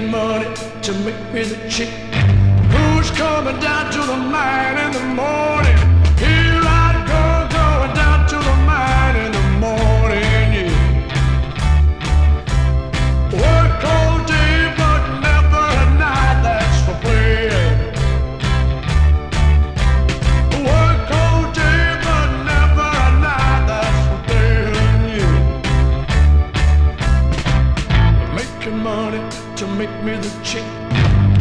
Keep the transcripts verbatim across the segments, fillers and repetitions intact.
making money to make me the chick who's coming down to the mine in the morning. Here I go, going down to the mine in the morning, yeah. Work all day but never at night, that's for playing. Work all day but never at night, that's for playing, yeah. Making money to make me the chick.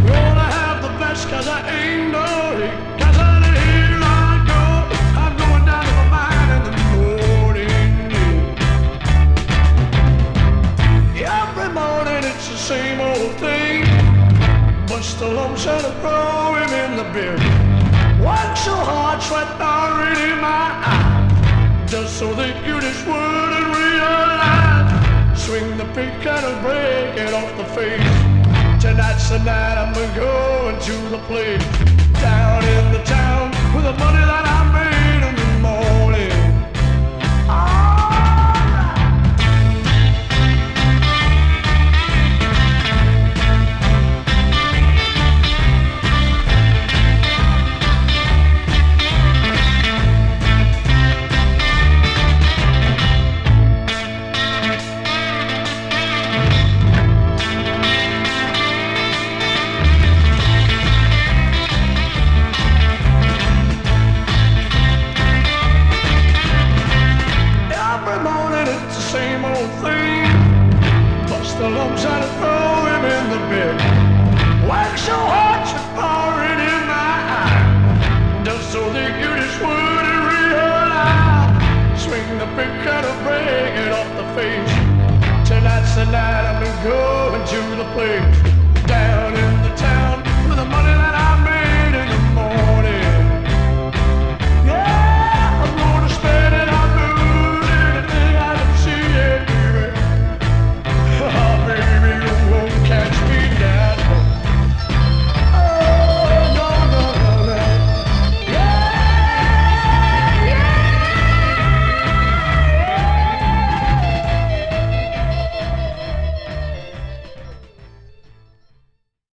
Gonna have the best, cause I ain't no hick. Cause I didn't hear I go, I'm going down to the mine in the morning, yeah. Every morning it's the same old thing. Bust the lumps and I throw him in the beer. Work so hard, sweat already in my eye, just so that you just wouldn't realize. Swing the pick and I'll break it off the face. Tonight's the night I'm going to go into the place down in the town with the money that I made.